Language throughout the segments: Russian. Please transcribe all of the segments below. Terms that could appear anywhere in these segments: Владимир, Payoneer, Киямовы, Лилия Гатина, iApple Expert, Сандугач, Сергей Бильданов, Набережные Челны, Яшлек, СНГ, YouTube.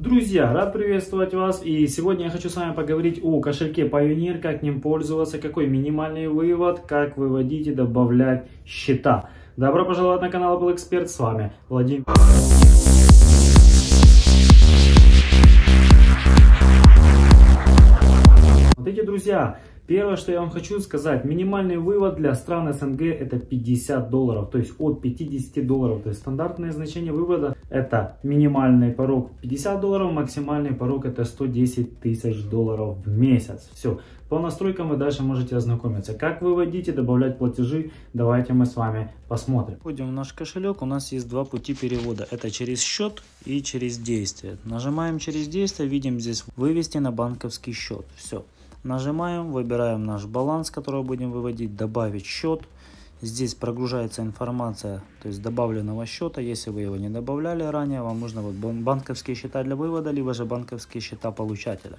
Друзья, рад приветствовать вас, и сегодня я хочу с вами поговорить о кошельке Payoneer, как им пользоваться, какой минимальный вывод, как выводить и добавлять счета. Добро пожаловать на канал iApple Expert, с вами Владимир. Смотрите, друзья, первое, что я вам хочу сказать, минимальный вывод для стран СНГ это 50 долларов, то есть от 50 долларов, то есть стандартное значение вывода это минимальный порог 50 долларов, максимальный порог это 110 тысяч долларов в месяц. Все, по настройкам вы дальше можете ознакомиться. Как выводить и добавлять платежи, давайте мы с вами посмотрим. Входим в наш кошелек, у нас есть два пути перевода, это через счет и через действие. Нажимаем через действие, видим здесь вывести на банковский счет, все. Нажимаем, выбираем наш баланс, который будем выводить, добавить счет. Здесь прогружается информация, то есть добавленного счета. Если вы его не добавляли ранее, вам нужно вот банковские счета для вывода, либо же банковские счета получателя.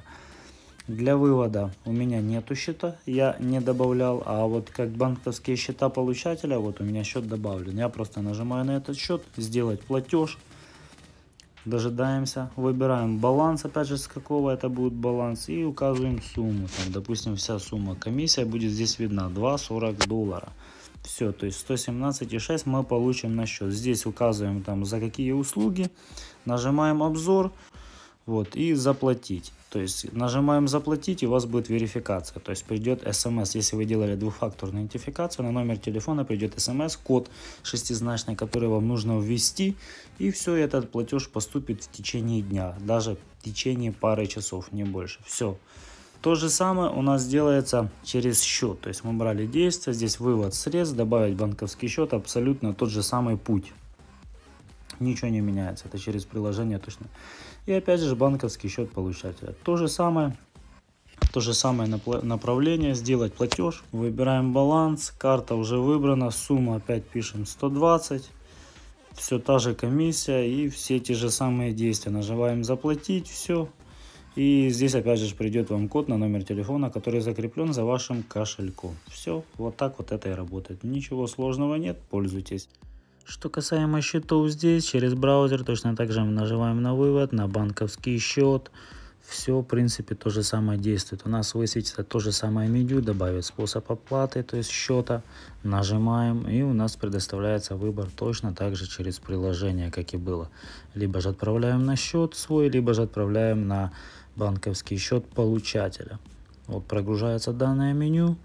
Для вывода у меня нету счета, я не добавлял, а вот как банковские счета получателя, вот у меня счет добавлен. Я просто нажимаю на этот счет, сделать платеж. Дожидаемся, выбираем баланс, опять же с какого это будет баланс, и указываем сумму, там, допустим, вся сумма, комиссия будет здесь видна, 2,40 доллара. Все, то есть 117,6 мы получим на счет. Здесь указываем там за какие услуги, нажимаем обзор, вот, и заплатить. То есть нажимаем заплатить, и у вас будет верификация, то есть придет смс, если вы делали двухфакторную идентификацию, на номер телефона придет смс, код шестизначный, который вам нужно ввести, и все, этот платеж поступит в течение дня, даже в течение пары часов, не больше. Все. То же самое у нас делается через счет, то есть мы брали действие, здесь вывод средств, добавить банковский счет, абсолютно тот же самый путь. Ничего не меняется, это через приложение точно. И опять же банковский счет получателя. То же самое направление, сделать платеж. Выбираем баланс, карта уже выбрана, сумма опять пишем 120. Все та же комиссия и все те же самые действия. Нажимаем заплатить, все. И здесь опять же придет вам код на номер телефона, который закреплен за вашим кошельком. Все, вот так вот это и работает. Ничего сложного нет, пользуйтесь. Что касаемо счетов, здесь через браузер точно так же мы нажимаем на вывод, на банковский счет. Все, в принципе, то же самое действует. У нас высветится то же самое меню, добавить способ оплаты, то есть счета. Нажимаем, и у нас предоставляется выбор точно так же через приложение, как и было. Либо же отправляем на счет свой, либо же отправляем на банковский счет получателя. Вот прогружается данное меню.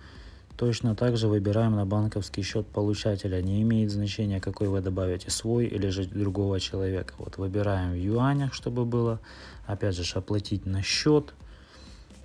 Точно так же выбираем на банковский счет получателя. Не имеет значения, какой вы добавите, свой или же другого человека. Вот выбираем в юанях, чтобы было. Опять же, оплатить на счет.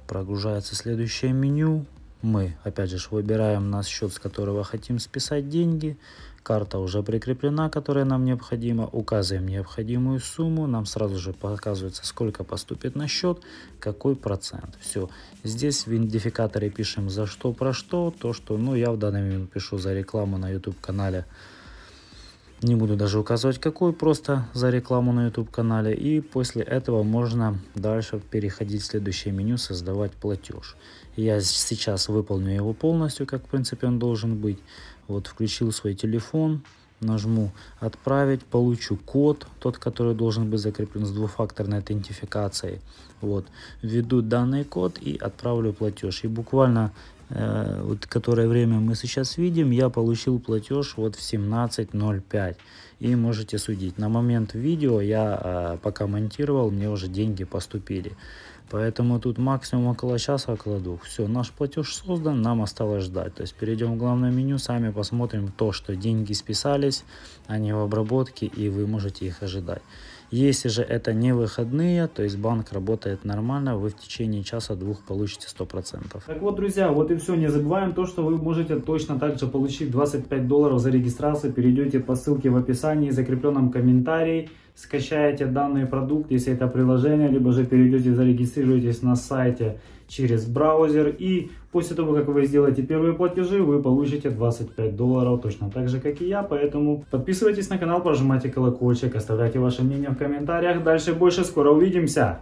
Прогружается следующее меню. Мы, опять же, выбираем наш счет, с которого хотим списать деньги. Карта уже прикреплена, которая нам необходима. Указываем необходимую сумму. Нам сразу же показывается, сколько поступит на счет, какой процент. Все. Здесь в идентификаторе пишем за что, про что. То, что, ну, я в данный момент пишу за рекламу на YouTube-канале. Не буду даже указывать, какой, просто за рекламу на YouTube-канале. И после этого можно дальше переходить в следующее меню, создавать платеж. Я сейчас выполню его полностью, как в принципе он должен быть. Вот включил свой телефон, нажму «Отправить», получу код, тот, который должен быть закреплен с двухфакторной идентификацией. Вот. Введу данный код и отправлю платеж. И буквально... вот которое время мы сейчас видим, я получил платеж вот в 17:05. И можете судить. На момент видео я пока монтировал, мне уже деньги поступили. Поэтому тут максимум около часа, около двух. Все, наш платеж создан, нам осталось ждать. То есть перейдем в главное меню, сами посмотрим то, что деньги списались, они в обработке, и вы можете их ожидать. Если же это не выходные, то есть банк работает нормально, вы в течение часа-двух получите 100%. Так вот, друзья, вот и все. Не забываем то, что вы можете точно так же получить 25 долларов за регистрацию. Перейдете по ссылке в описании, закрепленном комментарии, скачаете данный продукт, если это приложение, либо же перейдете, зарегистрируетесь на сайте через браузер. И после того, как вы сделаете первые платежи, вы получите 25 долларов, точно так же, как и я. Поэтому подписывайтесь на канал, прожимайте колокольчик, оставляйте ваше мнение в комментариях. Дальше больше, скоро увидимся!